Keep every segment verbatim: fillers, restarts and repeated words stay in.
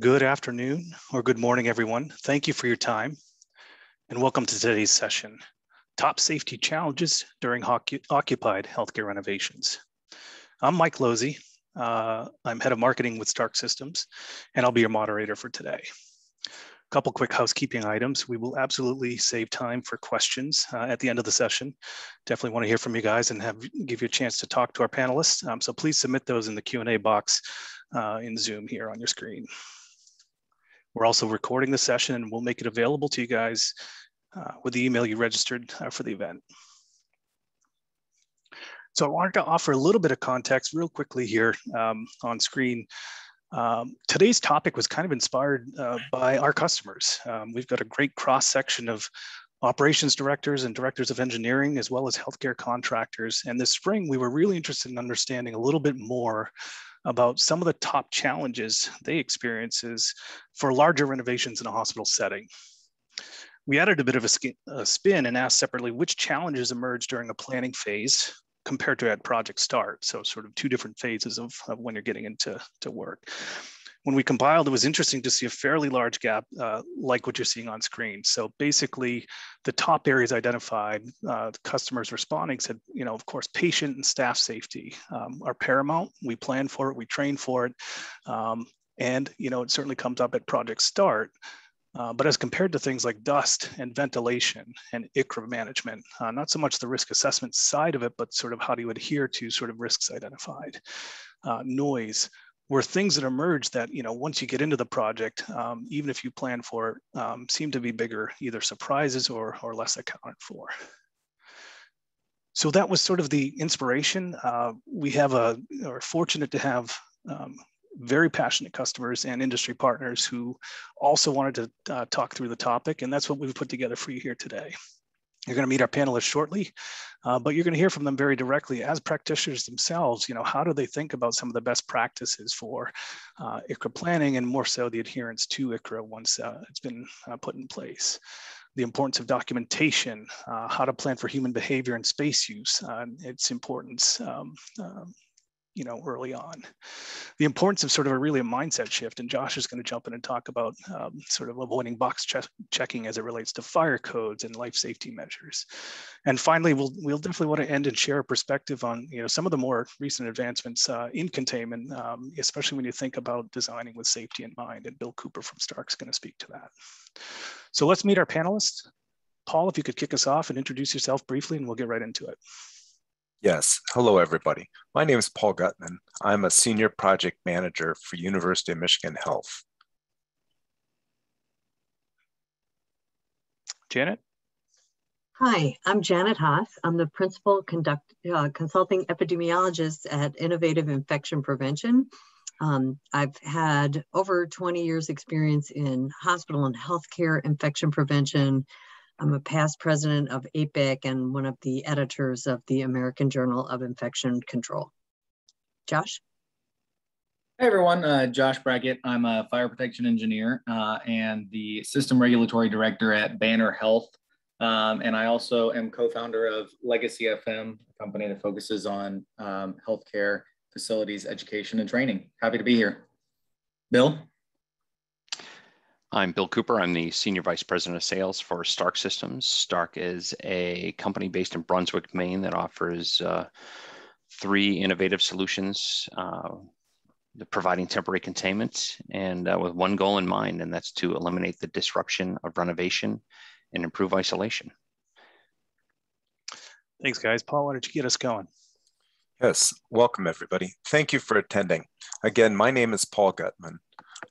Good afternoon or good morning, everyone. Thank you for your time and welcome to today's session, Top Safety Challenges During Occupied Healthcare Renovations. I'm Mike Losey. Uh, I'm Head of Marketing with STARC Systems, and I'll be your moderator for today. A couple quick housekeeping items. We will absolutely save time for questions uh, at the end of the session. Definitely want to hear from you guys and have give you a chance to talk to our panelists. Um, so please submit those in the Q and A box uh, in Zoom here on your screen. We're also recording the session and we'll make it available to you guys uh, with the email you registered uh, for the event. So I wanted to offer a little bit of context real quickly here um, on screen. Um, today's topic was kind of inspired uh, by our customers. Um, we've got a great cross-section of operations directors and directors of engineering, as well as healthcare contractors. And this spring, we were really interested in understanding a little bit more about some of the top challenges they experience for larger renovations in a hospital setting. We added a bit of a, a spin and asked separately which challenges emerge during the planning phase compared to at project start. So sort of two different phases of, of when you're getting into to work. When we compiled, it was interesting to see a fairly large gap uh, like what you're seeing on screen. So basically the top areas identified, uh, the customers responding said, you know, of course, patient and staff safety um, are paramount. We plan for it, we train for it. Um, and, you know, it certainly comes up at project start. Uh, but as compared to things like dust and ventilation and I C R A management, uh, not so much the risk assessment side of it, but sort of how do you adhere to sort of risks identified. Uh, noise were things that emerged that, you know, once you get into the project, um, even if you plan for it, um, seem to be bigger, either surprises or, or less accounted for. So that was sort of the inspiration. Uh, we have a, are fortunate to have um, very passionate customers and industry partners who also wanted to uh, talk through the topic. And that's what we've put together for you here today. You're going to meet our panelists shortly, uh, but you're going to hear from them very directly as practitioners themselves. You know, how do they think about some of the best practices for uh, I C R A planning and more so the adherence to I C R A once uh, it's been uh, put in place? The importance of documentation, uh, how to plan for human behavior and space use, uh, and its importance. Um, uh, you know, early on. The importance of sort of a really a mindset shift, and Josh is going to jump in and talk about um, sort of avoiding box check checking as it relates to fire codes and life safety measures. And finally, we'll, we'll definitely want to end and share a perspective on, you know, some of the more recent advancements uh, in containment, um, especially when you think about designing with safety in mind, and Bill Cooper from STARC's going to speak to that. So let's meet our panelists. Paul, if you could kick us off and introduce yourself briefly, and we'll get right into it. Yes. Hello, everybody. My name is Paul Gutman. I'm a senior project manager for University of Michigan Health. Janet? Hi, I'm Janet Haas. I'm the principal conduct, uh, consulting epidemiologist at Innovative Infection Prevention. Um, I've had over twenty years experience in hospital and healthcare infection prevention. I'm a past president of A P I C and one of the editors of the American Journal of Infection Control. Josh? Hey everyone, uh, Josh Brackett. I'm a fire protection engineer uh, and the system regulatory director at Banner Health. Um, and I also am co-founder of Legacy F M, a company that focuses on um, healthcare facilities, education, and training. Happy to be here. Bill? I'm Bill Cooper. I'm the Senior Vice President of Sales for STARC Systems. STARC is a company based in Brunswick, Maine that offers uh, three innovative solutions, uh, providing temporary containment and uh, with one goal in mind, and that's to eliminate the disruption of renovation and improve isolation. Thanks, guys. Paul, why don't you get us going? Yes. Welcome, everybody. Thank you for attending. Again, my name is Paul Gutman.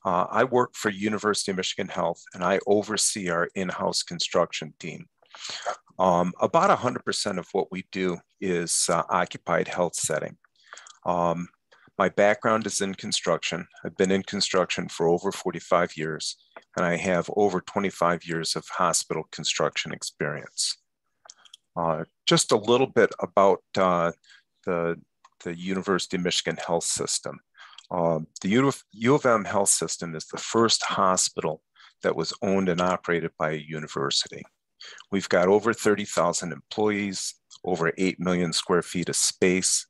Uh, I work for University of Michigan Health, and I oversee our in-house construction team. Um, about one hundred percent of what we do is uh, occupied health setting. Um, my background is in construction. I've been in construction for over forty-five years, and I have over twenty-five years of hospital construction experience. Uh, just a little bit about uh, the, the University of Michigan Health System. Uh, the U of, U of M Health System is the first hospital that was owned and operated by a university. We've got over thirty thousand employees, over eight million square feet of space.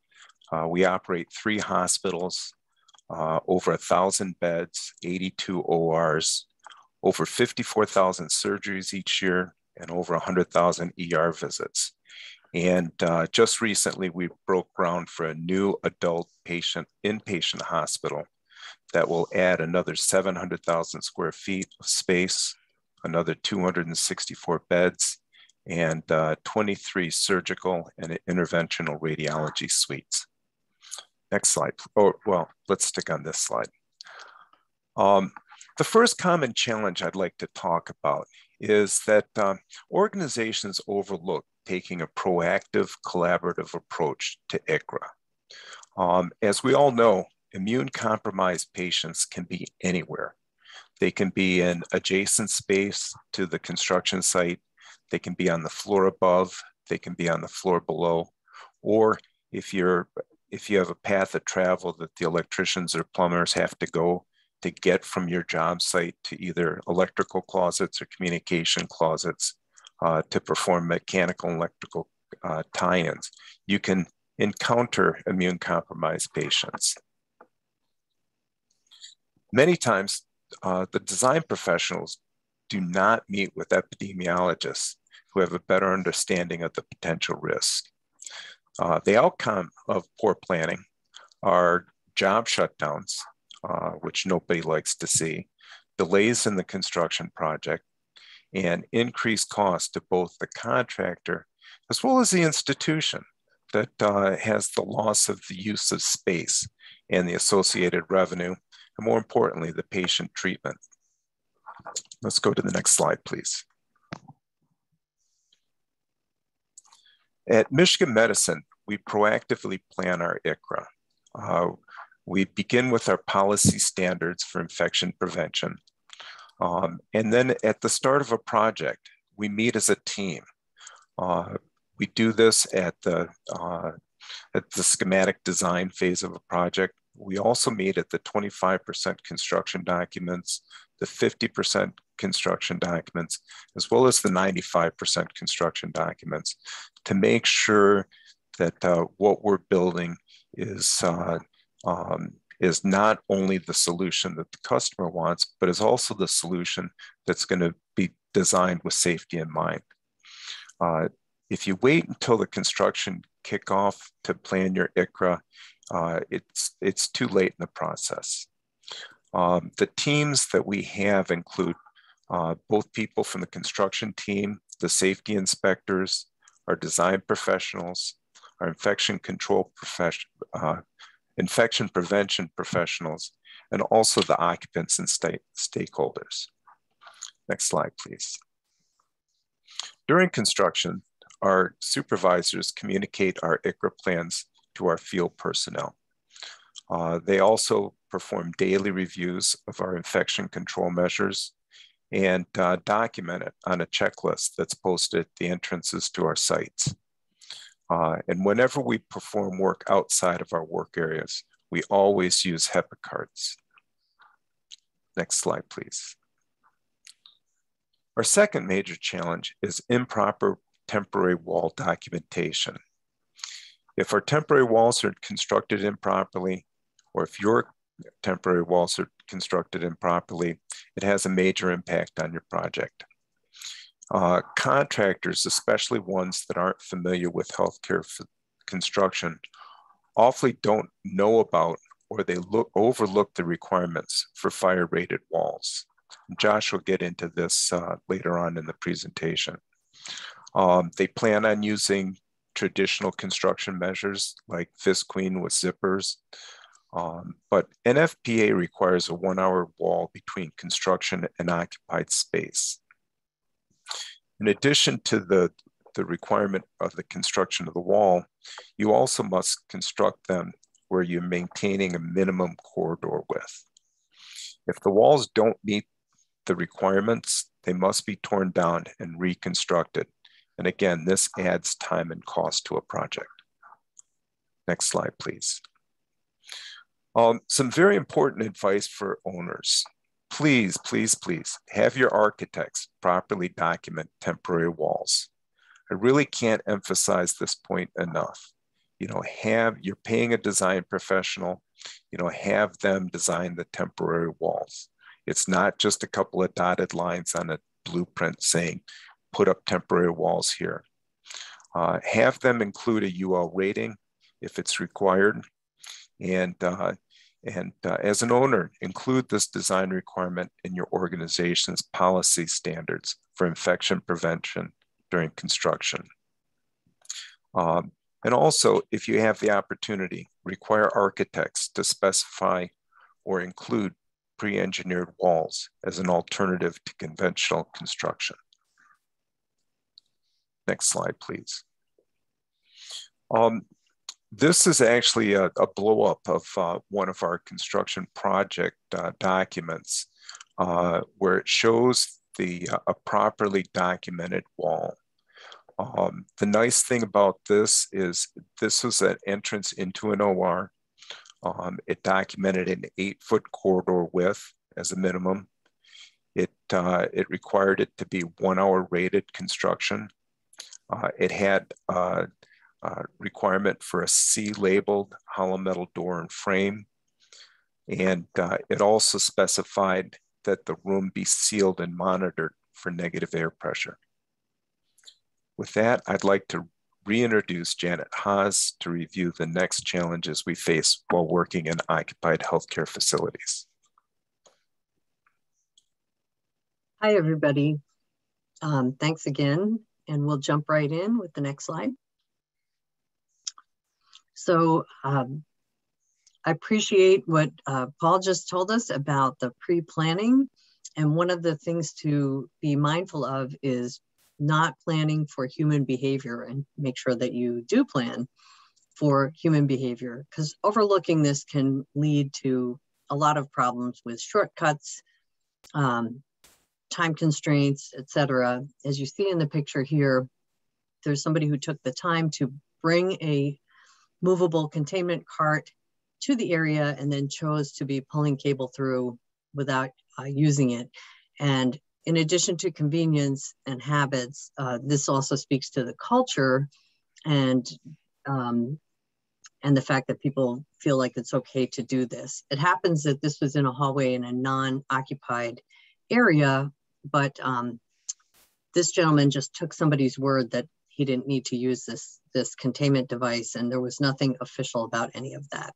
Uh, we operate three hospitals. uh, over one thousand beds, eighty-two O Rs, over fifty-four thousand surgeries each year, and over one hundred thousand E R visits. And uh, just recently, we broke ground for a new adult patient inpatient hospital that will add another seven hundred thousand square feet of space, another two hundred sixty-four beds, and uh, twenty-three surgical and interventional radiology suites. Next slide. Oh, well, let's stick on this slide. Um, the first common challenge I'd like to talk about is that uh, organizations overlook taking a proactive, collaborative approach to I C R A. Um, as we all know, immune-compromised patients can be anywhere. They can be in adjacent space to the construction site, they can be on the floor above, they can be on the floor below, or if you're if you have a path of travel that the electricians or plumbers have to go to get from your job site to either electrical closets or communication closets uh, to perform mechanical and electrical uh, tie-ins, you can encounter immune-compromised patients. Many times, uh, the design professionals do not meet with epidemiologists who have a better understanding of the potential risk. Uh, the outcome of poor planning are job shutdowns, uh, which nobody likes to see, delays in the construction project, and increased cost to both the contractor as well as the institution that uh, has the loss of the use of space and the associated revenue, and more importantly, the patient treatment. Let's go to the next slide, please. At Michigan Medicine, we proactively plan our I C R A. Uh, we begin with our policy standards for infection prevention. Um, and then at the start of a project, we meet as a team. Uh, we do this at the, uh, at the schematic design phase of a project. We also meet at the twenty-five percent construction documents, the fifty percent construction documents, as well as the ninety-five percent construction documents to make sure that uh, what we're building is, uh, um, is not only the solution that the customer wants, but is also the solution that's going to be designed with safety in mind. Uh, if you wait until the construction kickoff to plan your I C R A, uh, it's, it's too late in the process. Um, the teams that we have include uh, both people from the construction team, the safety inspectors, our design professionals, our infection control profession, uh, infection prevention professionals, and also the occupants and sta stakeholders. Next slide, please. During construction, our supervisors communicate our I C R A plans to our field personnel. Uh, they also perform daily reviews of our infection control measures and uh, document it on a checklist that's posted at the entrances to our sites. Uh, and whenever we perform work outside of our work areas, we always use HEPA cards. Next slide, please. Our second major challenge is improper temporary wall documentation. If our temporary walls are constructed improperly, or if your temporary walls are constructed improperly, it has a major impact on your project. Uh, contractors, especially ones that aren't familiar with healthcare construction, awfully don't know about or they look, overlook the requirements for fire-rated walls. Josh will get into this uh, later on in the presentation. Um, they plan on using traditional construction measures like Fisk Queen with zippers, Um, but N F P A requires a one-hour wall between construction and occupied space. In addition to the, the requirement of the construction of the wall, you also must construct them where you're maintaining a minimum corridor width. If the walls don't meet the requirements, they must be torn down and reconstructed. And again, this adds time and cost to a project. Next slide, please. Um, some very important advice for owners. Please, please, please have your architects properly document temporary walls. I really can't emphasize this point enough. you know, have, you're paying a design professional, you know, have them design the temporary walls. It's not just a couple of dotted lines on a blueprint saying, put up temporary walls here. Uh, have them include a U L rating if it's required. And, uh, and uh, as an owner, include this design requirement in your organization's policy standards for infection prevention during construction. Um, and also, if you have the opportunity, require architects to specify or include pre-engineered walls as an alternative to conventional construction. Next slide, please. Um, this is actually a, a blow up of uh, one of our construction project uh, documents uh, where it shows the uh, a properly documented wall. Um, the nice thing about this is this was an entrance into an O R. Um, it documented an eight foot corridor width as a minimum. It, uh, it required it to be one hour rated construction. Uh, it had a, a requirement for a C-labeled hollow metal door and frame. And uh, it also specified that the room be sealed and monitored for negative air pressure. With that, I'd like to reintroduce Janet Haas to review the next challenges we face while working in occupied healthcare facilities. Hi, everybody. Um, thanks again. And we'll jump right in with the next slide. So um, I appreciate what uh, Paul just told us about the pre-planning. And one of the things to be mindful of is not planning for human behavior, and make sure that you do plan for human behavior, because overlooking this can lead to a lot of problems with shortcuts, um, time constraints, et cetera. As you see in the picture here, there's somebody who took the time to bring a movable containment cart to the area and then chose to be pulling cable through without uh, using it. And in addition to convenience and habits, uh, this also speaks to the culture and, um, and the fact that people feel like it's okay to do this. It happens that this was in a hallway in a non-occupied area, but um, this gentleman just took somebody's word that he didn't need to use this, this containment device, and there was nothing official about any of that.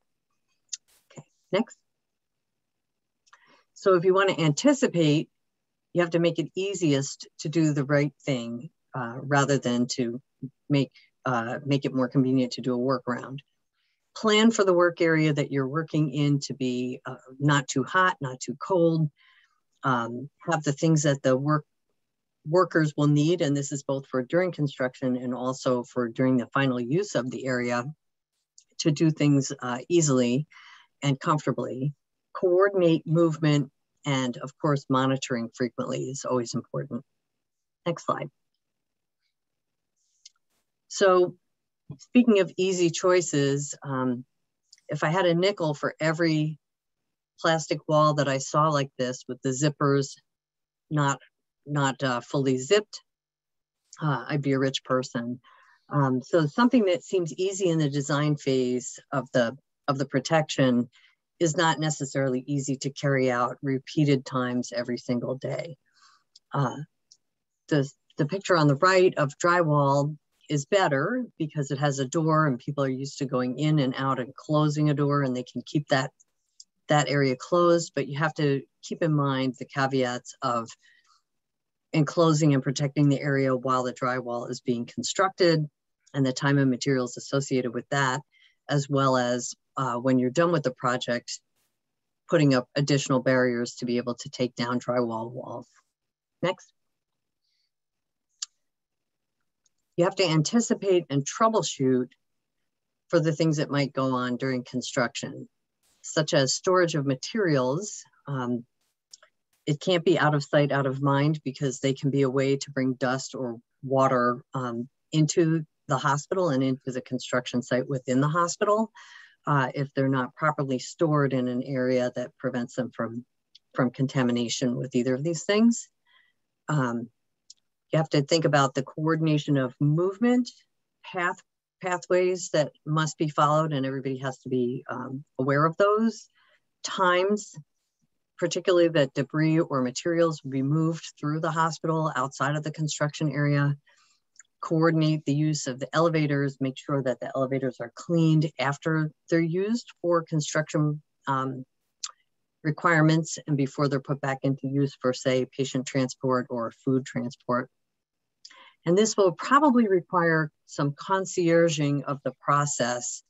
Okay, next. So if you want to anticipate, you have to make it easiest to do the right thing uh, rather than to make, uh, make it more convenient to do a workaround. Plan for the work area that you're working in to be uh, not too hot, not too cold. Um, have the things that the work, workers will need, and this is both for during construction and also for during the final use of the area, to do things uh, easily and comfortably. Coordinate movement, and of course, monitoring frequently is always important. Next slide. So speaking of easy choices, um, if I had a nickel for every plastic wall that I saw like this with the zippers not, not uh, fully zipped, uh, I'd be a rich person. Um, so something that seems easy in the design phase of the, of the protection is not necessarily easy to carry out repeated times every single day. Uh, the, the picture on the right of drywall is better because it has a door and people are used to going in and out and closing a door, and they can keep that, that area closed, but you have to keep in mind the caveats of enclosing and protecting the area while the drywall is being constructed and the time and materials associated with that, as well as Uh, when you're done with the project, putting up additional barriers to be able to take down drywall walls. Next. You have to anticipate and troubleshoot for the things that might go on during construction, such as storage of materials. Um, it can't be out of sight, out of mind, because they can be a way to bring dust or water um, into the hospital and into the construction site within the hospital. Uh, if they're not properly stored in an area that prevents them from, from contamination with either of these things. Um, you have to think about the coordination of movement, path, pathways that must be followed, and everybody has to be um, aware of those. Times, particularly that debris or materials will be moved through the hospital outside of the construction area. Coordinate the use of the elevators, make sure that the elevators are cleaned after they're used for construction um, requirements and before they're put back into use for, say, patient transport or food transport. And this will probably require some concierging of the process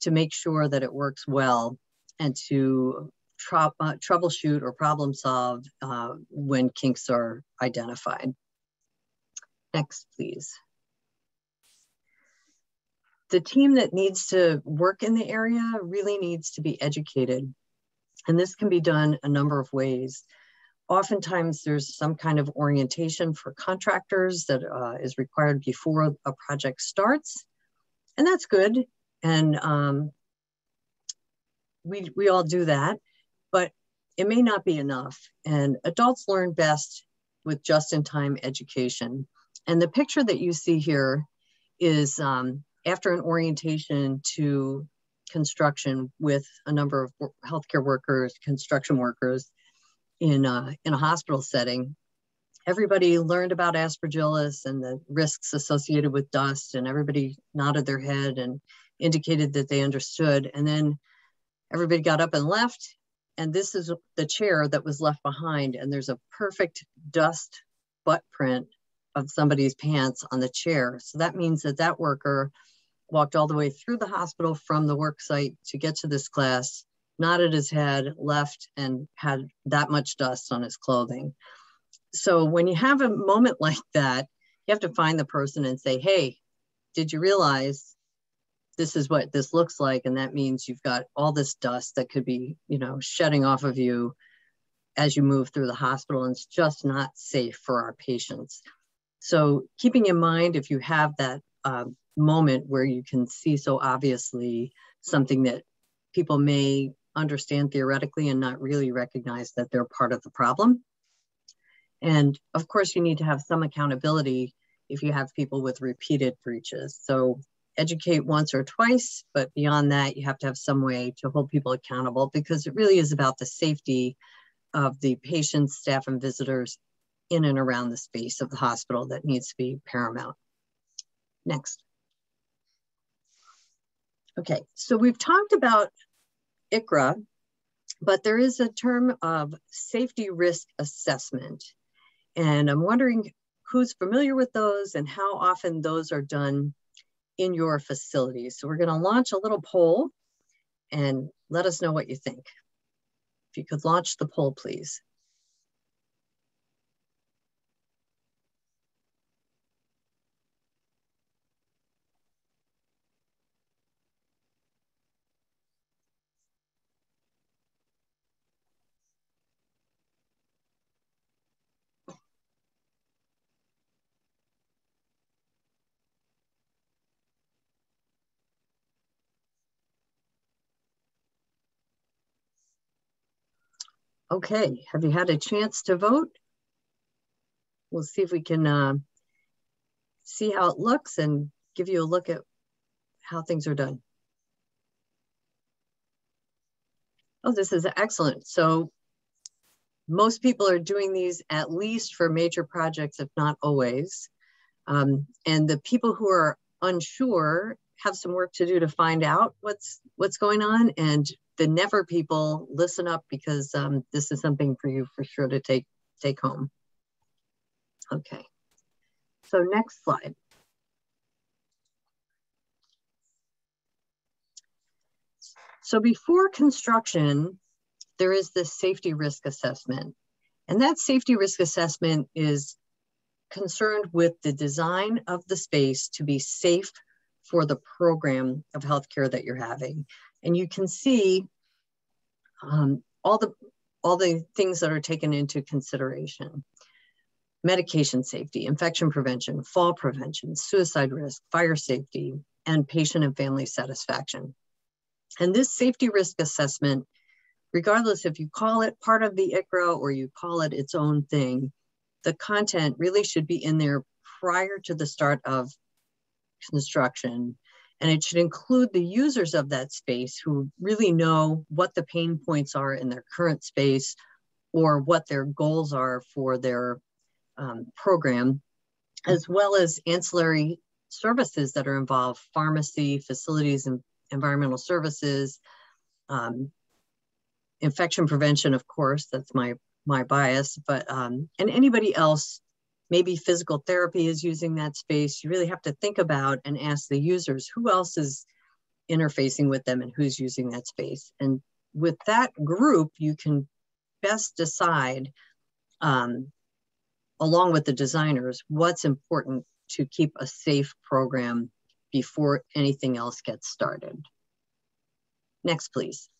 to make sure that it works well and to tro uh, troubleshoot or problem solve uh, when kinks are identified. Next, please. The team that needs to work in the area really needs to be educated. And this can be done a number of ways. Oftentimes there's some kind of orientation for contractors that uh, is required before a project starts, and that's good. And um, we, we all do that, but it may not be enough. And adults learn best with just-in-time education. And the picture that you see here is um, after an orientation to construction with a number of healthcare workers, construction workers, in a, in a hospital setting. Everybody learned about aspergillus and the risks associated with dust, and everybody nodded their head and indicated that they understood. And then everybody got up and left, and this is the chair that was left behind, and there's a perfect dust butt print of somebody's pants on the chair. So that means that that worker walked all the way through the hospital from the work site to get to this class, nodded his head, left, and had that much dust on his clothing. So when you have a moment like that, you have to find the person and say, hey, did you realize this is what this looks like? And that means you've got all this dust that could be, you know, shedding off of you as you move through the hospital, and it's just not safe for our patients. So keeping in mind, if you have that uh, moment where you can see so obviously something that people may understand theoretically and not really recognize that they're part of the problem. And of course you need to have some accountability if you have people with repeated breaches. So educate once or twice, but beyond that you have to have some way to hold people accountable, because it really is about the safety of the patients, staff, and visitors in and around the space of the hospital that needs to be paramount. Next. Okay, so we've talked about I C R A, but there is a term of safety risk assessment. And I'm wondering who's familiar with those and how often those are done in your facility. So we're gonna launch a little poll and let us know what you think. If you could launch the poll, please. Okay, have you had a chance to vote? We'll see if we can uh, see how it looks and give you a look at how things are done. Oh, this is excellent. So most people are doing these at least for major projects, if not always. Um, and the people who are unsure have some work to do to find out what's, what's going on. And the never people, listen up, because um, this is something for you for sure to take, take home. Okay, so next slide. So before construction, there is this safety risk assessment. And that safety risk assessment is concerned with the design of the space to be safe for the program of healthcare that you're having. And you can see um, all, the, all the things that are taken into consideration. Medication safety, infection prevention, fall prevention, suicide risk, fire safety, and patient and family satisfaction. And this safety risk assessment, regardless if you call it part of the I C R A or you call it its own thing, the content really should be in there prior to the start of construction, And it should include the users of that space who really know what the pain points are in their current space or what their goals are for their um, program, as well as ancillary services that are involved, pharmacy, facilities, and environmental services, um, infection prevention, of course, that's my, my bias, but, um, and anybody else, maybe physical therapy is using that space. You really have to think about and ask the users who else is interfacing with them and who's using that space. And with that group, you can best decide, um, along with the designers, what's important to keep a safe program before anything else gets started. Next, please.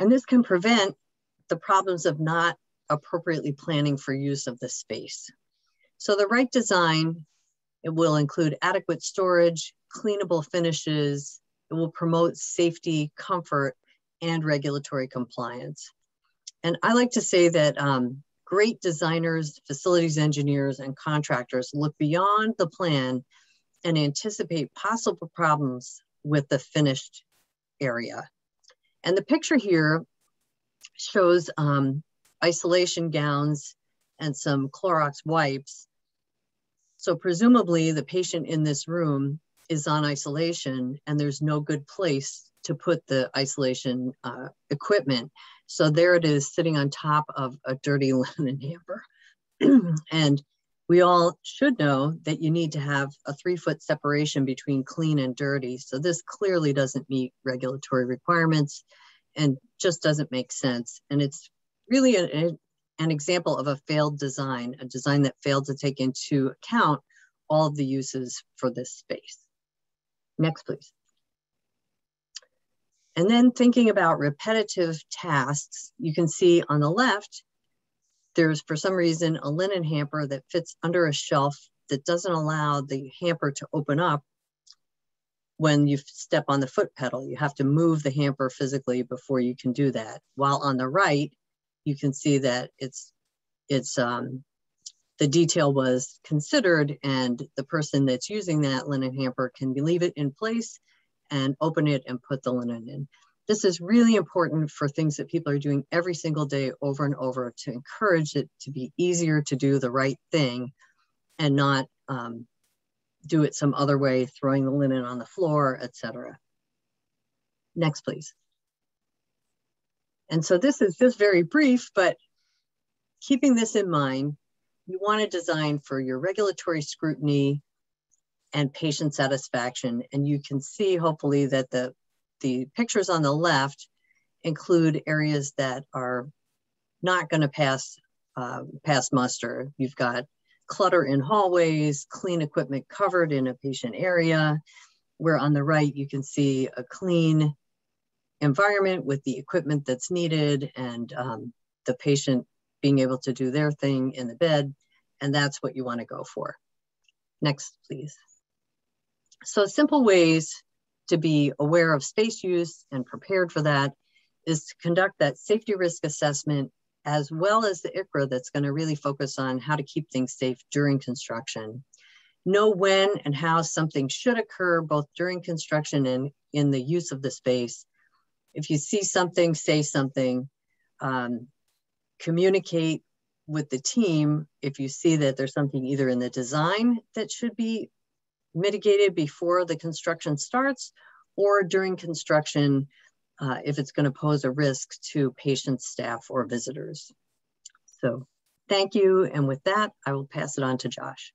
And this can prevent the problems of not appropriately planning for use of the space. So the right design, it will include adequate storage, cleanable finishes, it will promote safety, comfort, and regulatory compliance. And I like to say that um, great designers, facilities engineers, and contractors look beyond the plan and anticipate possible problems with the finished area. And the picture here shows um, isolation gowns and some Clorox wipes. So presumably the patient in this room is on isolation and there's no good place to put the isolation uh, equipment. So there it is sitting on top of a dirty linen hamper. And we all should know that you need to have a three foot separation between clean and dirty. So this clearly doesn't meet regulatory requirements and just doesn't make sense. And it's really an, an example of a failed design, a design that failed to take into account all of the uses for this space. Next, please. And then thinking about repetitive tasks, you can see on the left, there's for some reason a linen hamper that fits under a shelf that doesn't allow the hamper to open up when you step on the foot pedal. You have to move the hamper physically before you can do that. While on the right, you can see that it's, it's um, the detail was considered and the person that's using that linen hamper can leave it in place and open it and put the linen in. This is really important for things that people are doing every single day over and over to encourage it to be easier to do the right thing and not um, do it some other way, throwing the linen on the floor, et cetera. Next, please. And so this is just very brief, but keeping this in mind, you want to design for your regulatory scrutiny and patient satisfaction. And you can see hopefully that the, the pictures on the left include areas that are not gonna pass, uh, pass muster. You've got clutter in hallways, clean equipment covered in a patient area, where on the right, you can see a clean environment with the equipment that's needed and um, the patient being able to do their thing in the bed. And that's what you wanna go for. Next, please. So simple ways to be aware of space use and prepared for that is to conduct that safety risk assessment as well as the I C R A that's going to really focus on how to keep things safe during construction. Know when and how something should occur both during construction and in the use of the space. If you see something, say something, um, communicate with the team. If you see that there's something either in the design that should be mitigated before the construction starts or during construction, uh, if it's going to pose a risk to patients, staff, or visitors. So thank you. And with that, I will pass it on to Josh.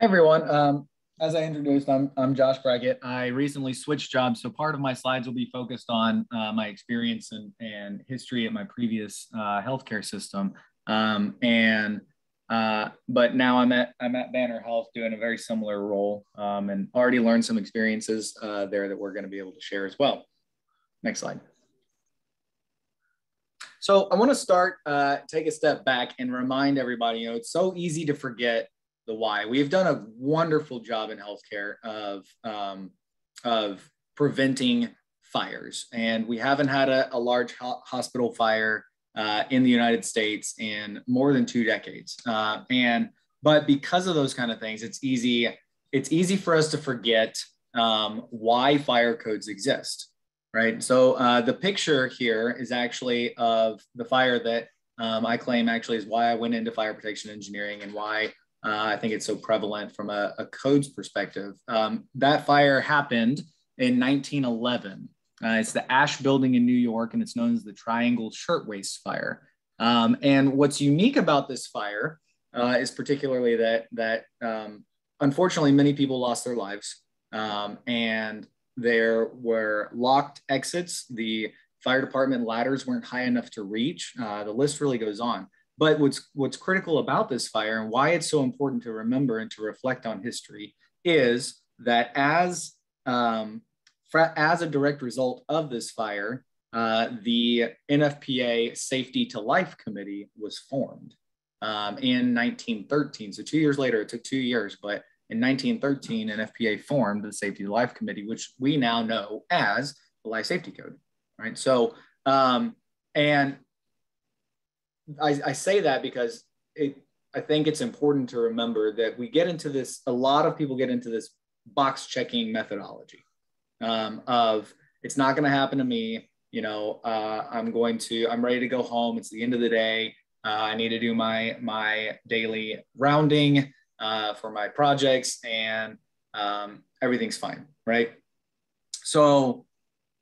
Hey everyone, um, as I introduced, I'm, I'm Josh Brackett. I recently switched jobs. So part of my slides will be focused on uh, my experience and, and history at my previous uh, healthcare system. Um, and Uh, but now I'm at, I'm at Banner Health doing a very similar role um, and already learned some experiences uh, there that we're going to be able to share as well. Next slide. So I want to start, uh, take a step back and remind everybody, you know, it's so easy to forget the why. We've done a wonderful job in healthcare of, um, of preventing fires, and we haven't had a, a large ho- hospital fire Uh, in the United States in more than two decades. Uh, and But because of those kind of things, it's easy, it's easy for us to forget um, why fire codes exist, right? So uh, the picture here is actually of the fire that um, I claim actually is why I went into fire protection engineering and why uh, I think it's so prevalent from a, a codes perspective. Um, that fire happened in nineteen eleven. Uh, it's the Ash Building in New York, and it's known as the Triangle Shirtwaist Fire. Um, and what's unique about this fire uh, is particularly that, that um, unfortunately, many people lost their lives, um, and there were locked exits. The fire department ladders weren't high enough to reach. Uh, the list really goes on. But what's, what's critical about this fire and why it's so important to remember and to reflect on history is that as um, As a direct result of this fire, uh, the N F P A Safety to Life Committee was formed um, in nineteen thirteen. So two years later, it took two years, but in nineteen thirteen, N F P A formed the Safety to Life Committee, which we now know as the Life Safety Code, right? So, um, and I, I say that because it, I think it's important to remember that we get into this, a lot of people get into this box checking methodology. Um, of it's not going to happen to me, you know, uh, I'm going to, I'm ready to go home. It's the end of the day. Uh, I need to do my, my daily rounding uh, for my projects and um, everything's fine. Right. So,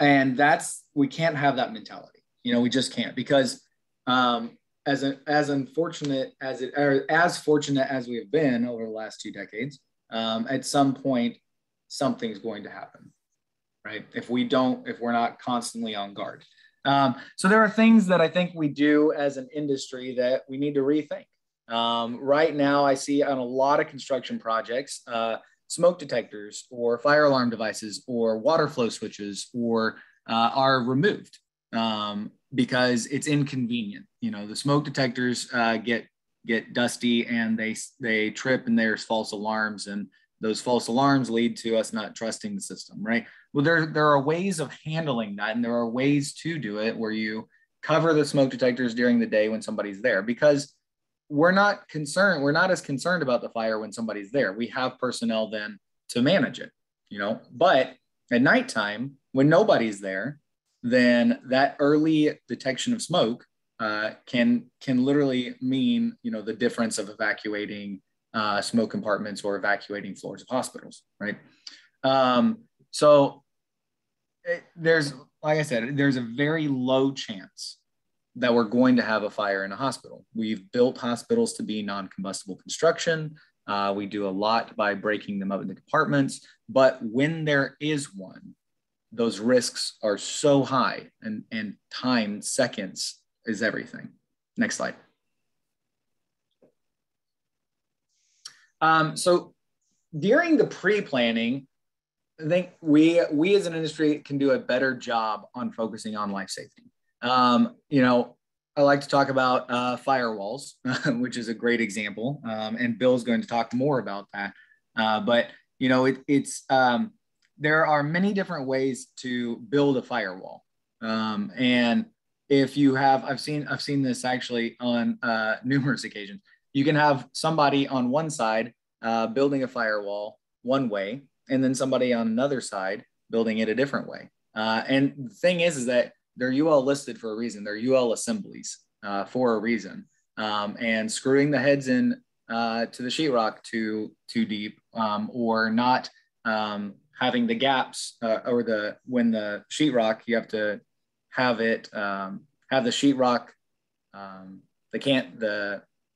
and that's, we can't have that mentality, you know, we just can't, because um, as, a, as unfortunate as it, or as fortunate as we've been over the last two decades, um, at some point, something's going to happen. Right? If we don't, if we're not constantly on guard. Um, so there are things that I think we do as an industry that we need to rethink. Um, right now, I see on a lot of construction projects, uh, smoke detectors or fire alarm devices or water flow switches or uh, are removed um, because it's inconvenient. You know, the smoke detectors uh, get get dusty and they they trip and there's false alarms, and those false alarms lead to us not trusting the system, right? Well, there, there are ways of handling that, and there are ways to do it where you cover the smoke detectors during the day when somebody's there, because we're not concerned, we're not as concerned about the fire when somebody's there. We have personnel then to manage it, you know, but at nighttime when nobody's there, then that early detection of smoke uh, can, can literally mean, you know, the difference of evacuating Uh, smoke compartments or evacuating floors of hospitals, right? Um, so it, there's, like I said, there's a very low chance that we're going to have a fire in a hospital. We've built hospitals to be non-combustible construction. Uh, we do a lot by breaking them up into compartments, but when there is one, those risks are so high, and, and time, seconds is everything. Next slide. Um, so during the pre-planning, I think we, we as an industry can do a better job on focusing on life safety. Um, you know, I like to talk about uh, firewalls, which is a great example. Um, and Bill's going to talk more about that. Uh, but, you know, it, it's, um, there are many different ways to build a firewall. Um, and if you have, I've seen, I've seen this actually on uh, numerous occasions. You can have somebody on one side uh, building a firewall one way, and then somebody on another side building it a different way. Uh, and the thing is, is that they're U L listed for a reason. They're U L assemblies uh, for a reason. Um, and screwing the heads in uh, to the sheetrock too too deep, um, or not um, having the gaps uh, or the when the sheetrock, you have to have it um, have the sheetrock. Um, they can't the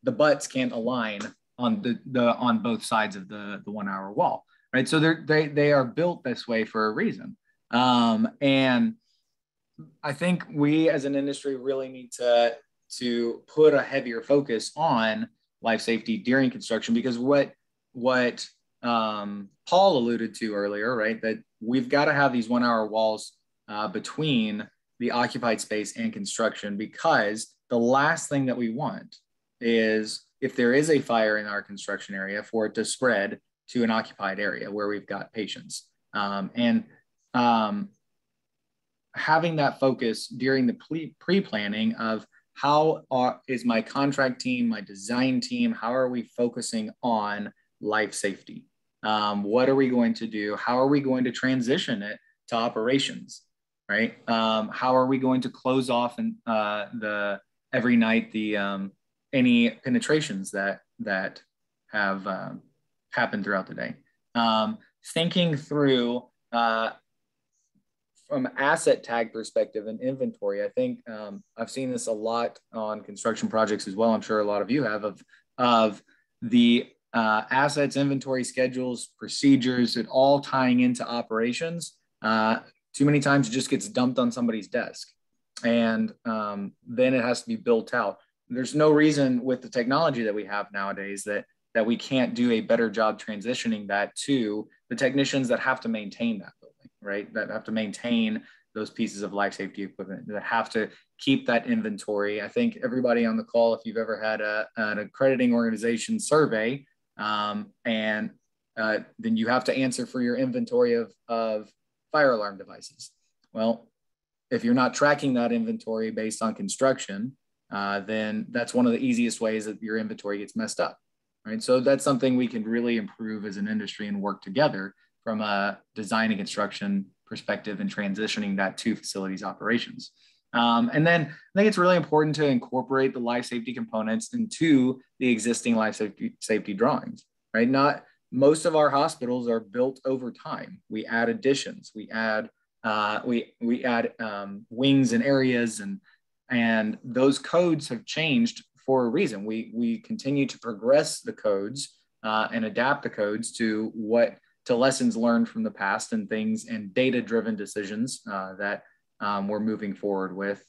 the butts can't align on the, the on both sides of the, the one hour wall, right? So they're, they, they are built this way for a reason. Um, and I think we as an industry really need to, to put a heavier focus on life safety during construction, because what, what um, Paul alluded to earlier, right? That we've got to have these one hour walls uh, between the occupied space and construction, because the last thing that we want is if there is a fire in our construction area for it to spread to an occupied area where we've got patients. Um, and um, having that focus during the pre-planning of how are, is my contract team, my design team, how are we focusing on life safety? Um, what are we going to do? How are we going to transition it to operations, right? Um, how are we going to close off and uh, the every night the um, any penetrations that that have um, happened throughout the day? Um, thinking through uh, from asset tag perspective and inventory, I think um, I've seen this a lot on construction projects as well. I'm sure a lot of you have of of the Uh, assets, inventory, schedules, procedures, it all tying into operations. Uh, too many times it just gets dumped on somebody's desk. And um, then it has to be built out. There's no reason with the technology that we have nowadays that, that we can't do a better job transitioning that to the technicians that have to maintain that building, right? That have to maintain those pieces of life safety equipment, that have to keep that inventory. I think everybody on the call, if you've ever had a, an accrediting organization survey, Um, and uh, then you have to answer for your inventory of, of fire alarm devices. Well, if you're not tracking that inventory based on construction, uh, then that's one of the easiest ways that your inventory gets messed up, right? So that's something we can really improve as an industry and work together from a design and construction perspective and transitioning that to facilities operations. Um, and then I think it's really important to incorporate the life safety components into the existing life safety, safety drawings, right? Not most of our hospitals are built over time. We add additions, we add uh, we we add um, wings and areas, and and those codes have changed for a reason. We we continue to progress the codes uh, and adapt the codes to what to lessons learned from the past and things and data-driven decisions uh, that. Um, we're moving forward with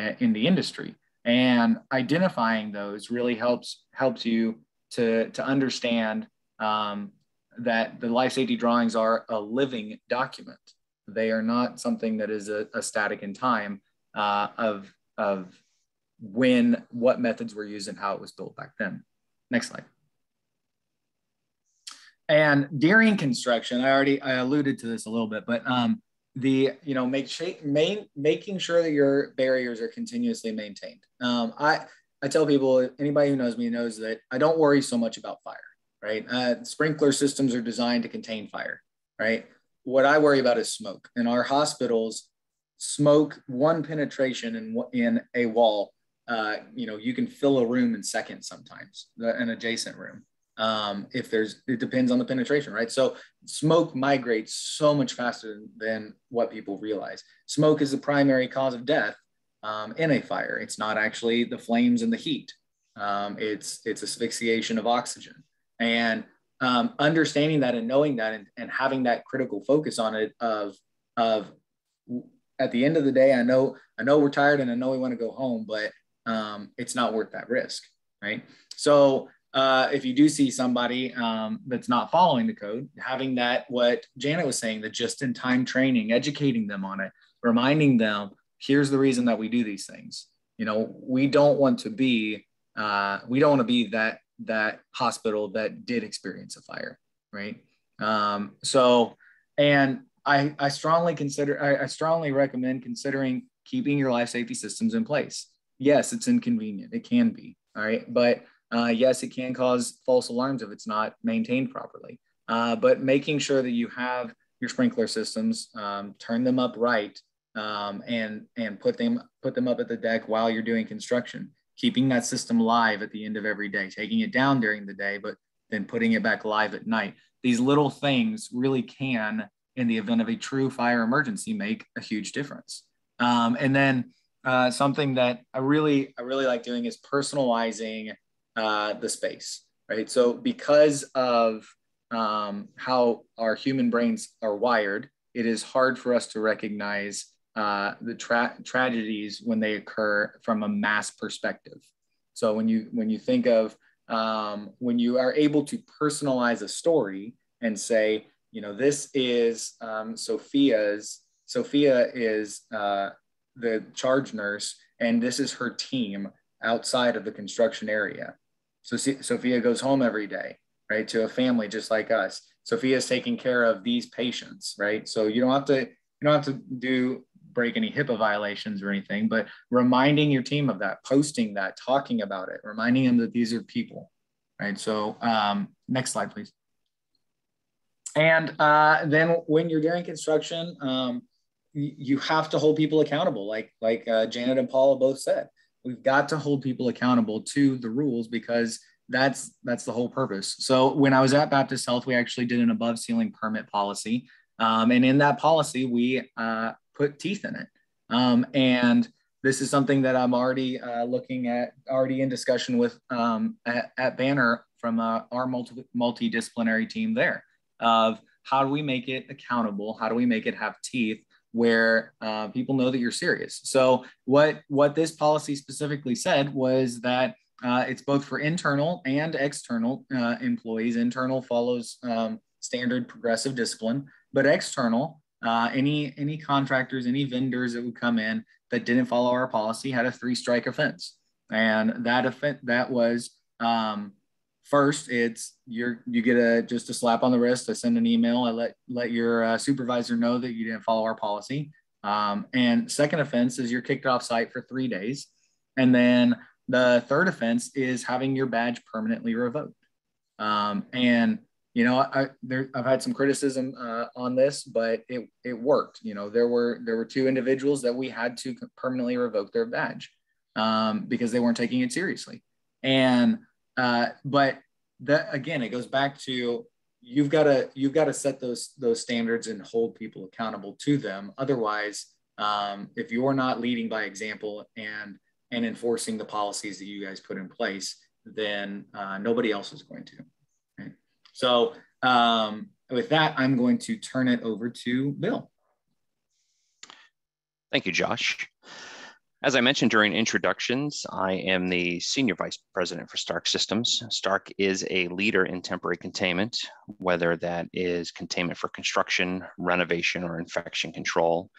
uh, in the industry, and identifying those really helps helps you to to understand um, that the life safety drawings are a living document. They are not something that is a, a static in time uh, of of when what methods were used and how it was built back then. Next slide. And during construction, I already I alluded to this a little bit, but. Um, The, you know, make main, making sure that your barriers are continuously maintained. Um, I, I tell people, anybody who knows me knows that I don't worry so much about fire, right? Uh, sprinkler systems are designed to contain fire, right? What I worry about is smoke. In our hospitals, smoke, one penetration in, in a wall, uh, you know, you can fill a room in seconds sometimes, an adjacent room. Um, if there's, it depends on the penetration, right? So smoke migrates so much faster than what people realize. Smoke is the primary cause of death um, in a fire. It's not actually the flames and the heat. Um, it's, it's asphyxiation of oxygen. And um, understanding that and knowing that and, and having that critical focus on it of, of at the end of the day, I know, I know we're tired and I know we want to go home, but um, it's not worth that risk, right? So Uh, if you do see somebody um, that's not following the code, having that, what Janet was saying, the just-in-time training, educating them on it, reminding them, here's the reason that we do these things. You know, we don't want to be, uh, we don't want to be that, that hospital that did experience a fire, right? Um, so, and I, I strongly consider, I, I strongly recommend considering keeping your life safety systems in place. Yes, it's inconvenient. It can be, all right? But Uh, yes, it can cause false alarms if it's not maintained properly, uh, but making sure that you have your sprinkler systems, um, turn them up right, um, and, and put them, put them up at the deck while you're doing construction, keeping that system live at the end of every day, taking it down during the day, but then putting it back live at night. These little things really can, in the event of a true fire emergency, make a huge difference. Um, and then uh, something that I really, I really like doing is personalizing Uh, the space, right? So because of um, how our human brains are wired, it is hard for us to recognize uh, the tra tragedies when they occur from a mass perspective. So when you when you think of, um, when you are able to personalize a story and say, you know, this is um, Sophia's, Sophia is uh, the charge nurse, and this is her team outside of the construction area. So Sophia goes home every day, right? To a family just like us. Sophia is taking care of these patients, right? So you don't have to, you don't have to do break any HIPAA violations or anything, but reminding your team of that, posting that, talking about it, reminding them that these are people, right? So um, next slide, please. And uh, then when you're doing construction, um, you have to hold people accountable. Like, like uh, Janet and Paula both said, we've got to hold people accountable to the rules, because that's, that's the whole purpose. So when I was at Baptist Health, we actually did an above ceiling permit policy. Um, and in that policy, we uh, put teeth in it. Um, and this is something that I'm already uh, looking at, already in discussion with um, at, at Banner from uh, our multi multidisciplinary team there, of how do we make it accountable? How do we make it have teeth where uh, people know that you're serious? So what, what this policy specifically said was that uh, it's both for internal and external uh, employees. Internal follows um, standard progressive discipline, but external, uh, any, any contractors, any vendors that would come in that didn't follow our policy had a three strike offense. And that offense, that was um, first, it's you're, you get a, just a slap on the wrist. I send an email, I let, let your uh, supervisor know that you didn't follow our policy. Um, and second offense is you're kicked off site for three days. And then the third offense is having your badge permanently revoked. Um, and You know, I, there, I've had some criticism uh, on this, but it it worked. You know, there were there were two individuals that we had to permanently revoke their badge um, because they weren't taking it seriously. And uh, but that, again, it goes back to you've got to you've got to set those those standards and hold people accountable to them. Otherwise, um, if you're not leading by example and and enforcing the policies that you guys put in place, then uh, nobody else is going to. So um, with that, I'm going to turn it over to Bill. Thank you, Josh. As I mentioned during introductions, I am the Senior Vice President for STARC Systems. STARC is a leader in temporary containment, whether that is containment for construction, renovation, or infection control.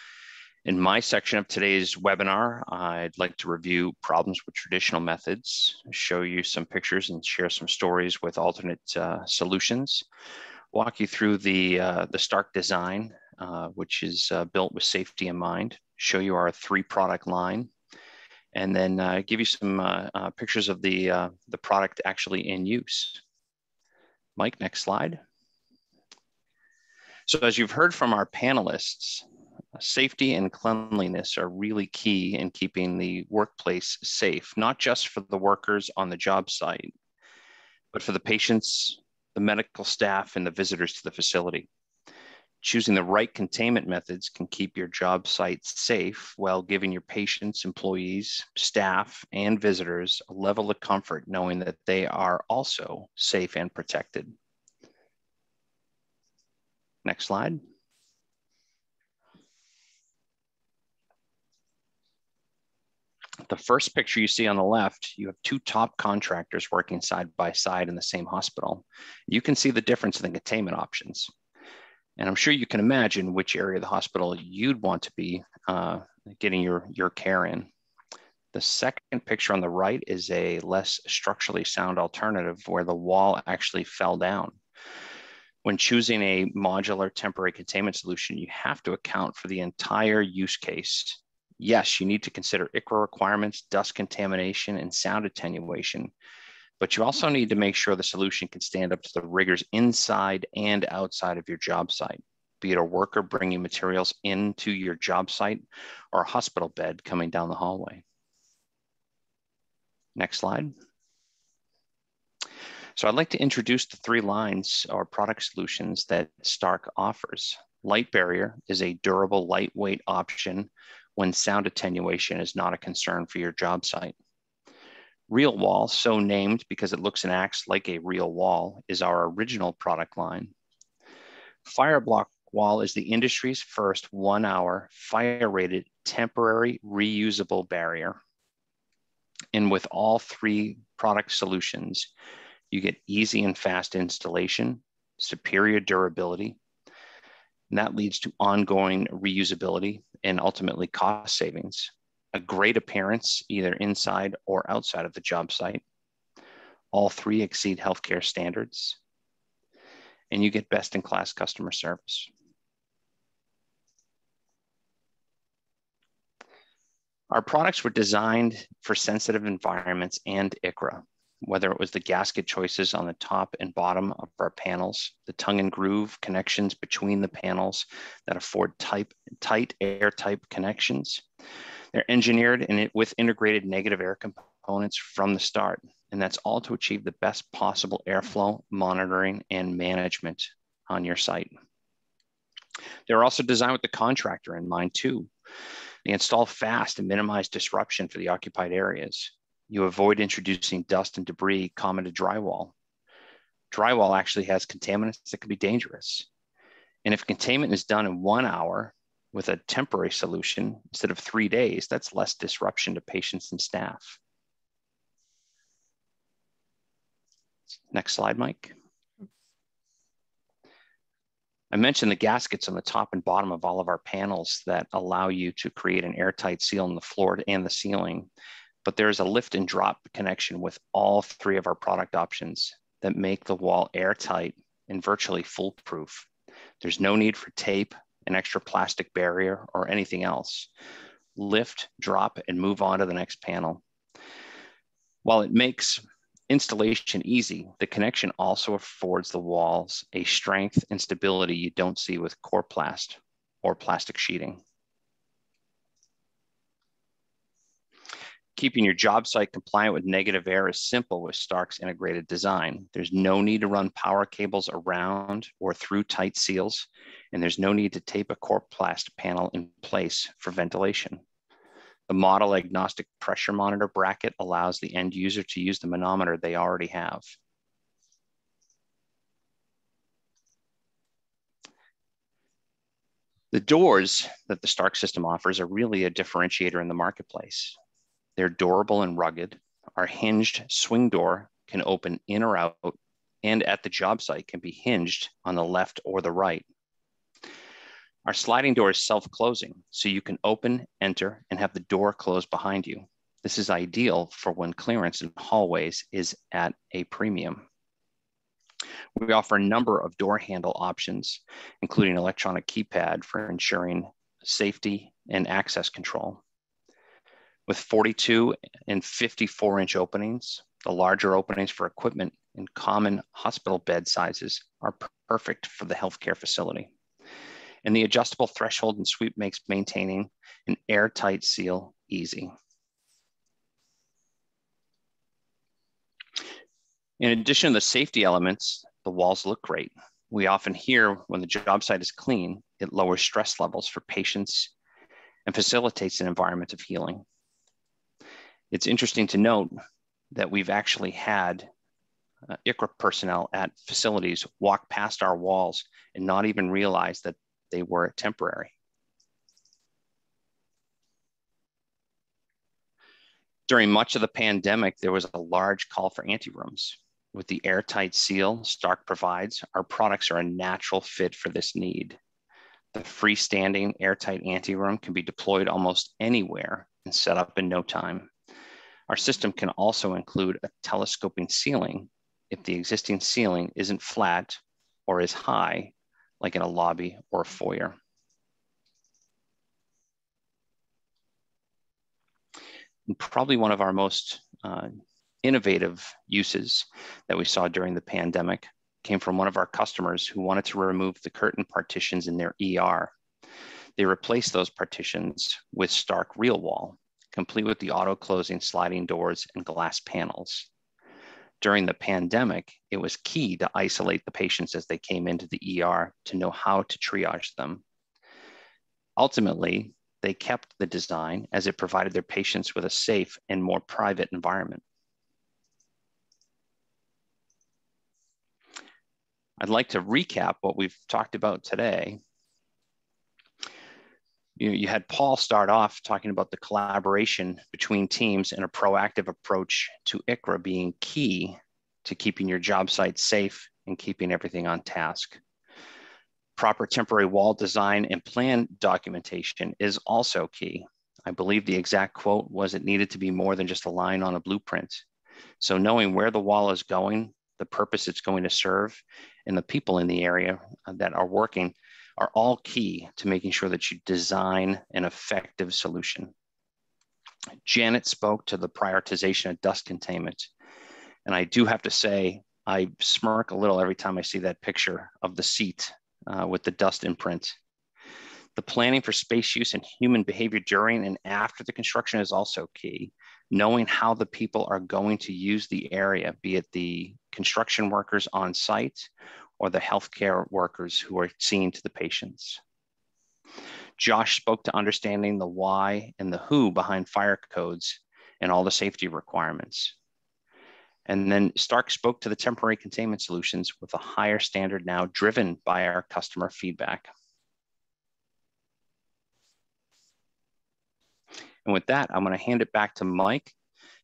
In my section of today's webinar, I'd like to review problems with traditional methods, show you some pictures and share some stories with alternate uh, solutions, walk you through the, uh, the STARC design, uh, which is uh, built with safety in mind, show you our three product line, and then uh, give you some uh, uh, pictures of the, uh, the product actually in use. Mike, next slide. So as you've heard from our panelists, safety and cleanliness are really key in keeping the workplace safe, not just for the workers on the job site, but for the patients, the medical staff, and the visitors to the facility. Choosing the right containment methods can keep your job site safe while giving your patients, employees, staff, and visitors a level of comfort knowing that they are also safe and protected. Next slide. The first picture you see on the left, you have two top contractors working side by side in the same hospital. You can see the difference in the containment options. And I'm sure you can imagine which area of the hospital you'd want to be uh, getting your, your care in. The second picture on the right is a less structurally sound alternative where the wall actually fell down. When choosing a modular temporary containment solution, you have to account for the entire use case. Yes, you need to consider I C R A requirements, dust contamination, and sound attenuation, but you also need to make sure the solution can stand up to the rigors inside and outside of your job site, be it a worker bringing materials into your job site or a hospital bed coming down the hallway. Next slide. So I'd like to introduce the three lines or product solutions that STARC offers. Light barrier is a durable, lightweight option when sound attenuation is not a concern for your job site. Real Wall, so named because it looks and acts like a real wall, is our original product line. Fireblock Wall is the industry's first one hour fire rated temporary reusable barrier. And with all three product solutions, you get easy and fast installation, superior durability, and that leads to ongoing reusability and ultimately cost savings, a great appearance either inside or outside of the job site. All three exceed healthcare standards, and you get best in class customer service. Our products were designed for sensitive environments and I C R A, whether it was the gasket choices on the top and bottom of our panels, the tongue and groove connections between the panels that afford type, tight air type connections. They're engineered in it with integrated negative air components from the start, and that's all to achieve the best possible airflow monitoring and management on your site. They're also designed with the contractor in mind too. They install fast and minimize disruption for the occupied areas. You avoid introducing dust and debris common to drywall. Drywall actually has contaminants that can be dangerous. And if containment is done in one hour with a temporary solution instead of three days, that's less disruption to patients and staff. Next slide, Mike. I mentioned the gaskets on the top and bottom of all of our panels that allow you to create an airtight seal in the floor and the ceiling. But there's a lift and drop connection with all three of our product options that make the wall airtight and virtually foolproof. There's no need for tape, an extra plastic barrier, or anything else. Lift, drop, and move on to the next panel. While it makes installation easy, the connection also affords the walls a strength and stability you don't see with Coroplast or plastic sheeting. Keeping your job site compliant with negative air is simple with STARC's integrated design. There's no need to run power cables around or through tight seals, and there's no need to tape a Coroplast panel in place for ventilation. The model agnostic pressure monitor bracket allows the end user to use the manometer they already have. The doors that the STARC system offers are really a differentiator in the marketplace. They're durable and rugged. Our hinged swing door can open in or out, and at the job site can be hinged on the left or the right. Our sliding door is self-closing, so you can open, enter, and have the door close behind you. This is ideal for when clearance in hallways is at a premium. We offer a number of door handle options, including electronic keypad for ensuring safety and access control. With forty-two and fifty-four inch openings, the larger openings for equipment and common hospital bed sizes are perfect for the healthcare facility. And the adjustable threshold and sweep makes maintaining an airtight seal easy. In addition to the safety elements, the walls look great. We often hear when the job site is clean, it lowers stress levels for patients and facilitates an environment of healing. It's interesting to note that we've actually had uh, I C R A personnel at facilities walk past our walls and not even realize that they were temporary. During much of the pandemic, there was a large call for anti-rooms. With the airtight seal STARC provides, our products are a natural fit for this need. The freestanding airtight anti-room can be deployed almost anywhere and set up in no time. Our system can also include a telescoping ceiling if the existing ceiling isn't flat or is high, like in a lobby or a foyer. And probably one of our most uh, innovative uses that we saw during the pandemic came from one of our customers who wanted to remove the curtain partitions in their E R. They replaced those partitions with STARC Real Wall, complete with the auto-closing sliding doors and glass panels. During the pandemic, it was key to isolate the patients as they came into the E R to know how to triage them. Ultimately, they kept the design as it provided their patients with a safe and more private environment. I'd like to recap what we've talked about today. You, you had Paul start off talking about the collaboration between teams and a proactive approach to I C R A being key to keeping your job site safe and keeping everything on task. Proper temporary wall design and plan documentation is also key. I believe the exact quote was it needed to be more than just a line on a blueprint. So knowing where the wall is going, the purpose it's going to serve, and the people in the area that are working are all key to making sure that you design an effective solution. Janet spoke to the prioritization of dust containment. And I do have to say, I smirk a little every time I see that picture of the seat uh, with the dust imprint. The planning for space use and human behavior during and after the construction is also key. Knowing how the people are going to use the area, be it the construction workers on site or the healthcare workers who are seeing to the patients. Josh spoke to understanding the why and the who behind fire codes and all the safety requirements. And then STARC spoke to the temporary containment solutions with a higher standard now driven by our customer feedback. And with that, I'm going to hand it back to Mike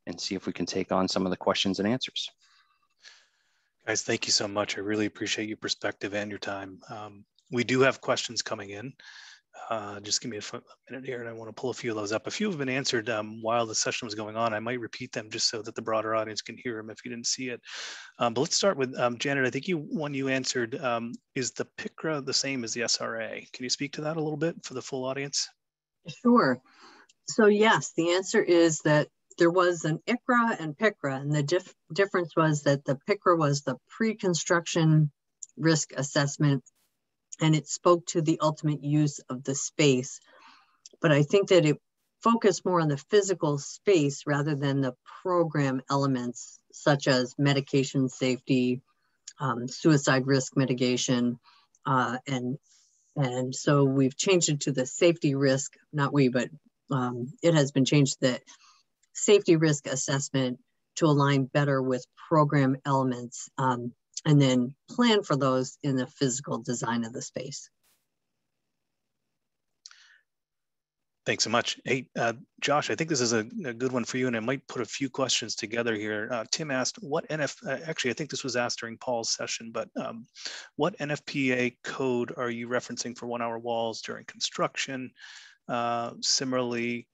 and see if we can take on some of the questions and answers. Guys, thank you so much. I really appreciate your perspective and your time. Um, we do have questions coming in. Uh, just give me a minute here, and I want to pull a few of those up. A few have been answered um, while the session was going on. I might repeat them just so that the broader audience can hear them if you didn't see it. Um, but let's start with um, Janet. I think you one you answered, um, is the I C R A the same as the S R A? Can you speak to that a little bit for the full audience? Sure. So yes, the answer is that there was an I C R A and P I C R A, and the dif difference was that the P I C R A was the pre-construction risk assessment, and it spoke to the ultimate use of the space. But I think that it focused more on the physical space rather than the program elements, such as medication safety, um, suicide risk mitigation, uh, and, and so we've changed it to the safety risk, not we, but Um, it has been changed that safety risk assessment to align better with program elements um, and then plan for those in the physical design of the space. Thanks so much. Hey, uh, Josh, I think this is a, a good one for you, and I might put a few questions together here. Uh, Tim asked, what N F, uh, actually, I think this was asked during Paul's session, but um, what N F P A code are you referencing for one hour walls during construction? Uh, similarly,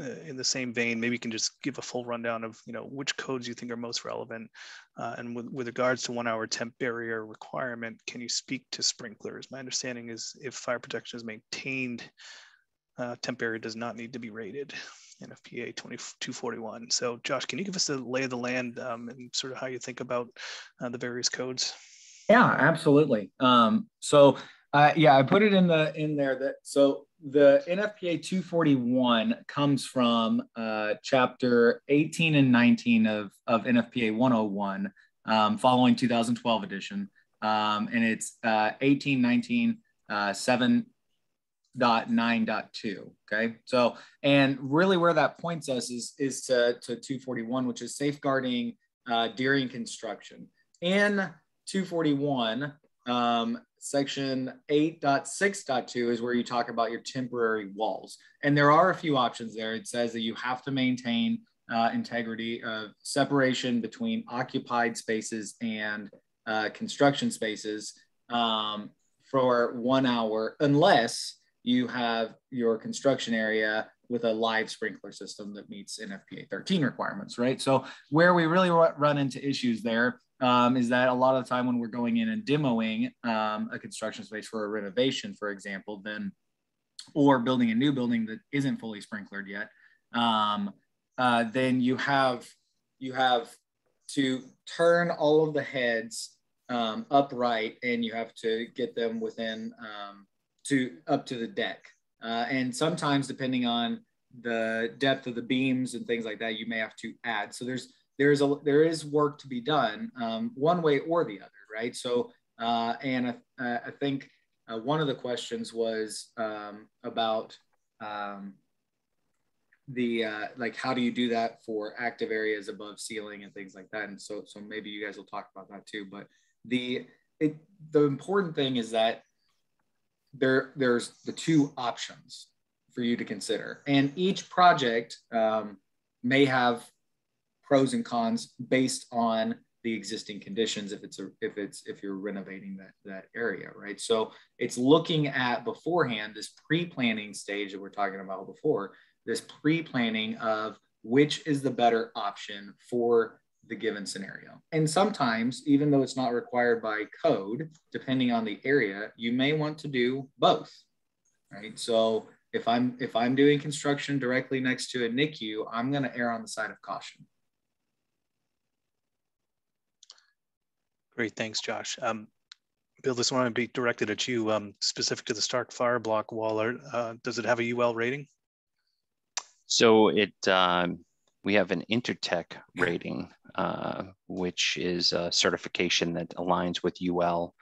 uh, in the same vein, maybe you can just give a full rundown of, you know, which codes you think are most relevant. Uh, and with, with regards to one hour temp barrier requirement, can you speak to sprinklers? My understanding is if fire protection is maintained, uh, temp barrier does not need to be rated, N F P A two forty-one. So Josh, can you give us the lay of the land um, and sort of how you think about uh, the various codes? Yeah, absolutely. Um, so Uh, yeah, I put it in the in there that so the N F P A two forty-one comes from uh, chapter eighteen and nineteen of of N F P A one oh one, um, following two thousand twelve edition, um, and it's uh, eighteen nineteen seven point nine point two. Okay, so and really where that points us is is to to two forty-one, which is safeguarding uh, during construction in two forty-one. Um, Section eight point six point two is where you talk about your temporary walls. And there are a few options there. It says that you have to maintain uh, integrity of separation between occupied spaces and uh, construction spaces um, for one hour, unless you have your construction area with a live sprinkler system that meets N F P A thirteen requirements, right? So where we really run into issues there Um, is that a lot of the time when we're going in and demoing um, a construction space for a renovation, for example, then, or building a new building that isn't fully sprinklered yet, um, uh, then you have, you have to turn all of the heads um, upright, and you have to get them within um, to up to the deck. Uh, and sometimes, depending on the depth of the beams and things like that, you may have to add. So there's There is a there is work to be done um, one way or the other, right? So, uh, and I, uh, I think uh, one of the questions was um, about um, the uh, like how do you do that for active areas above ceiling and things like that. And so, so maybe you guys will talk about that too. But the it the important thing is that there there's the two options for you to consider, and each project um, may have pros and cons based on the existing conditions if it's a, if it's if you're renovating that that area, right? So it's looking at beforehand this pre-planning stage that we're talking about before, this pre-planning of which is the better option for the given scenario. And sometimes, even though it's not required by code, depending on the area, you may want to do both, right? So If I'm if I'm doing construction directly next to a N I C U, I'm going to err on the side of caution. Great, thanks, Josh. Um, Bill, this one will be directed at you, um, specific to the STARC fire block wall. Or, uh, does it have a U L rating? So it um, we have an Intertek rating, uh, which is a certification that aligns with U L.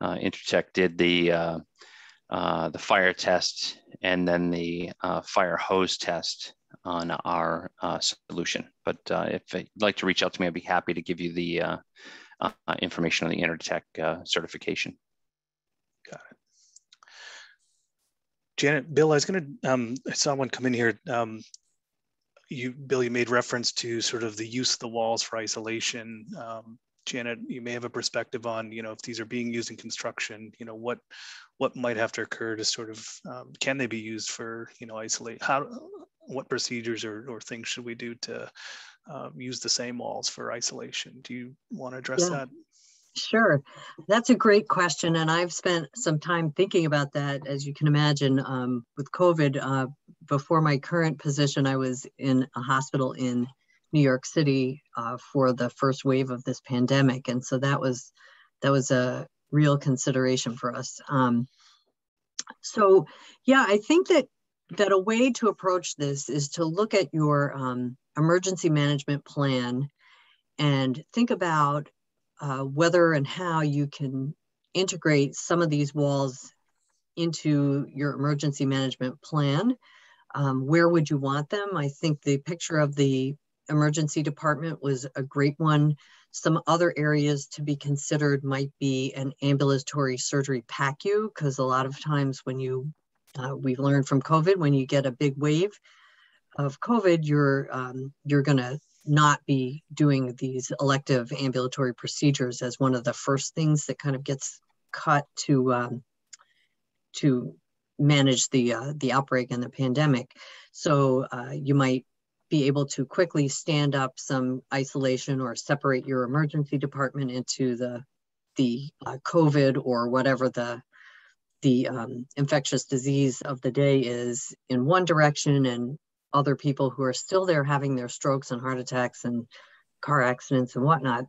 Uh, Intertek did the uh, uh, the fire test and then the uh, fire hose test on our uh, solution. But uh, if you'd like to reach out to me, I'd be happy to give you the uh, Uh, information on the Intertek uh, certification. Got it. Janet, Bill, I was going to, um, I saw one come in here. Um, you, Bill, you made reference to sort of the use of the walls for isolation. Um, Janet, you may have a perspective on, you know, if these are being used in construction, you know, what what might have to occur to sort of, um, can they be used for, you know, isolate? How, what procedures or, or things should we do to Uh, use the same walls for isolation? Do you want to address yeah. that? Sure. That's a great question. And I've spent some time thinking about that, as you can imagine, um, with COVID. Uh, before my current position, I was in a hospital in New York City uh, for the first wave of this pandemic. And so that was, that was a real consideration for us. Um, so yeah, I think that, that a way to approach this is to look at your um, emergency management plan and think about uh, whether and how you can integrate some of these walls into your emergency management plan. Um, where would you want them? I think the picture of the emergency department was a great one. Some other areas to be considered might be an ambulatory surgery P A C U, because a lot of times when you, uh, we learned from COVID, when you get a big wave of COVID, you're um, you're going to not be doing these elective ambulatory procedures as one of the first things that kind of gets cut to um, to manage the uh, the outbreak and the pandemic. So uh, you might be able to quickly stand up some isolation or separate your emergency department into the the uh, COVID or whatever the the um, infectious disease of the day is in one direction, and other people who are still there having their strokes and heart attacks and car accidents and whatnot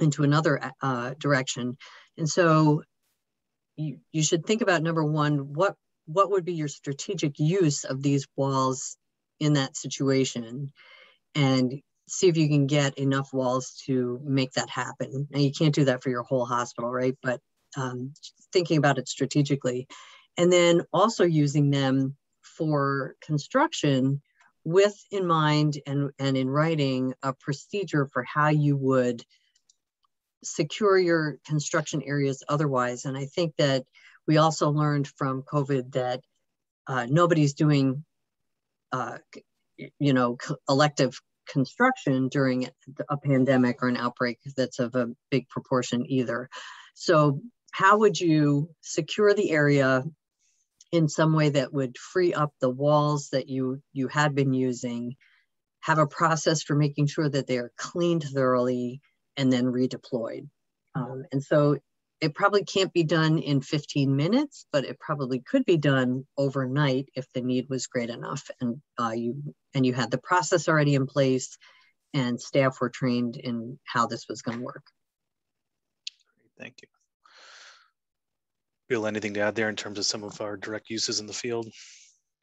into another uh, direction. And so you, you should think about, number one, what, what would be your strategic use of these walls in that situation, and see if you can get enough walls to make that happen. Now, you can't do that for your whole hospital, right? But um, thinking about it strategically, and then also using them for construction with in mind and, and in writing a procedure for how you would secure your construction areas otherwise. And I think that we also learned from COVID that uh, nobody's doing, uh, you know, elective construction during a pandemic or an outbreak that's of a big proportion either. So how would you secure the area in some way that would free up the walls that you, you had been using, have a process for making sure that they are cleaned thoroughly and then redeployed. Um, and so it probably can't be done in fifteen minutes, but it probably could be done overnight if the need was great enough and uh, you and you had the process already in place and staff were trained in how this was gonna work. Great, thank you. Bill, anything to add there in terms of some of our direct uses in the field?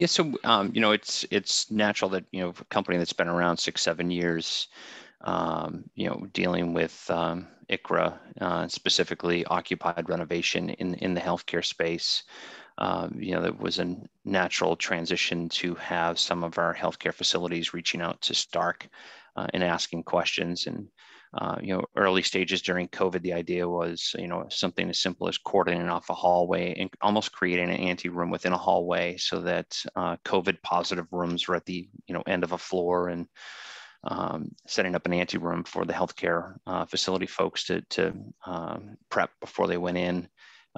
Yeah, so um, you know, it's it's natural that, you know, a company that's been around six, seven years, um, you know, dealing with um, I C R A, uh, specifically occupied renovation in in the healthcare space, um, you know, that was a natural transition to have some of our healthcare facilities reaching out to STARC uh, and asking questions. And Uh, you know, early stages during COVID, the idea was, you know, something as simple as cordoning off a hallway and almost creating an ante room within a hallway so that uh, COVID positive rooms were at the, you know, end of a floor, and um, setting up an ante room for the healthcare uh, facility folks to, to um, prep before they went in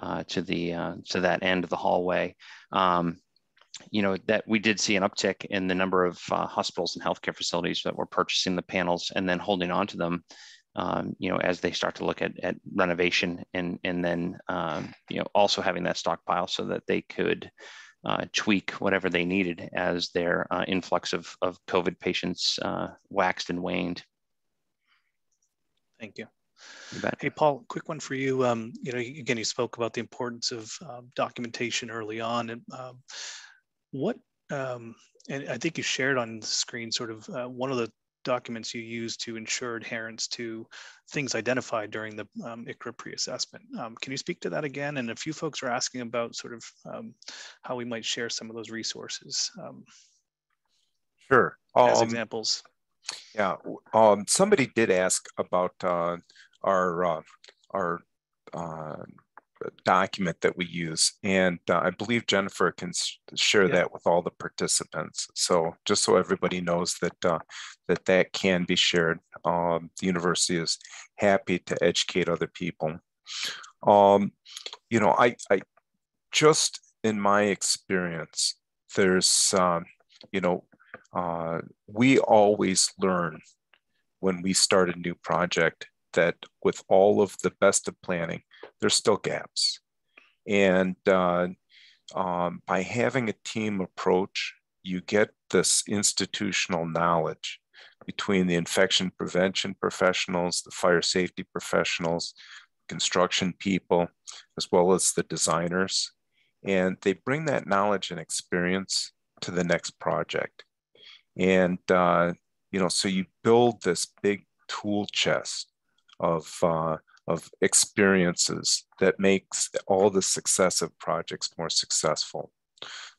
uh, to the, uh, to that end of the hallway. Um, you know, that we did see an uptick in the number of uh, hospitals and healthcare facilities that were purchasing the panels and then holding on to them, um, you know, as they start to look at, at renovation, and, and then, um, you know, also having that stockpile so that they could uh, tweak whatever they needed as their uh, influx of, of COVID patients uh, waxed and waned. Thank you. Hey, Paul, quick one for you. Um, you know, again, you spoke about the importance of uh, documentation early on. And um, what, um, and I think you shared on the screen sort of uh, one of the documents you use to ensure adherence to things identified during the um, I C R A pre-assessment. Um, can you speak to that again? And a few folks are asking about sort of um, how we might share some of those resources. Um, sure. As um, examples. Yeah. Um, somebody did ask about uh, our uh, our uh, document that we use, and uh, I believe Jennifer can share yeah. that with all the participants. So just so everybody knows that uh, that that can be shared. Um, the university is happy to educate other people. Um, you know, I I just in my experience, there's um, you know. Uh, we always learn when we start a new project that with all of the best of planning, there's still gaps. And uh, um, by having a team approach, you get this institutional knowledge between the infection prevention professionals, the fire safety professionals, construction people, as well as the designers. And they bring that knowledge and experience to the next project. And, uh, you know, so you build this big tool chest of, uh, of experiences that makes all the successive projects more successful.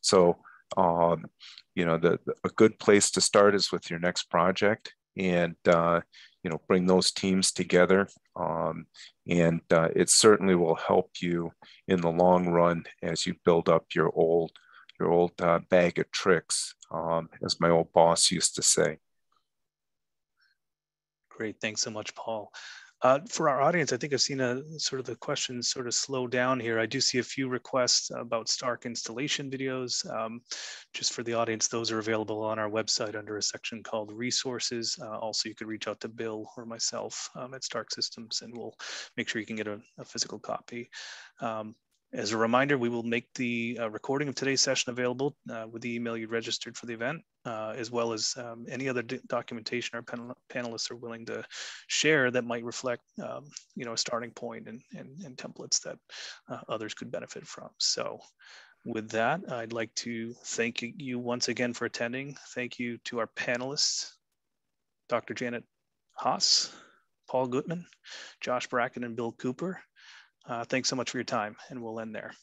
So, um, you know, the, the, a good place to start is with your next project and, uh, you know, bring those teams together. Um, and uh, it certainly will help you in the long run as you build up your old your old uh, bag of tricks, um, as my old boss used to say. Great, thanks so much, Paul. Uh, for our audience, I think I've seen a sort of the questions sort of slow down here. I do see a few requests about STARC installation videos. Um, just for the audience, those are available on our website under a section called resources. Uh, also, you could reach out to Bill or myself um, at STARC Systems, and we'll make sure you can get a, a physical copy. Um, As a reminder, we will make the uh, recording of today's session available uh, with the email you registered for the event, uh, as well as um, any other documentation our panel panelists are willing to share that might reflect, um, you know, a starting point and, and, and templates that uh, others could benefit from. So with that, I'd like to thank you once again for attending. Thank you to our panelists, Doctor Janet Haas, Paul Gutman, Josh Brackett, and Bill Cooper. Uh, thanks so much for your time, and we'll end there.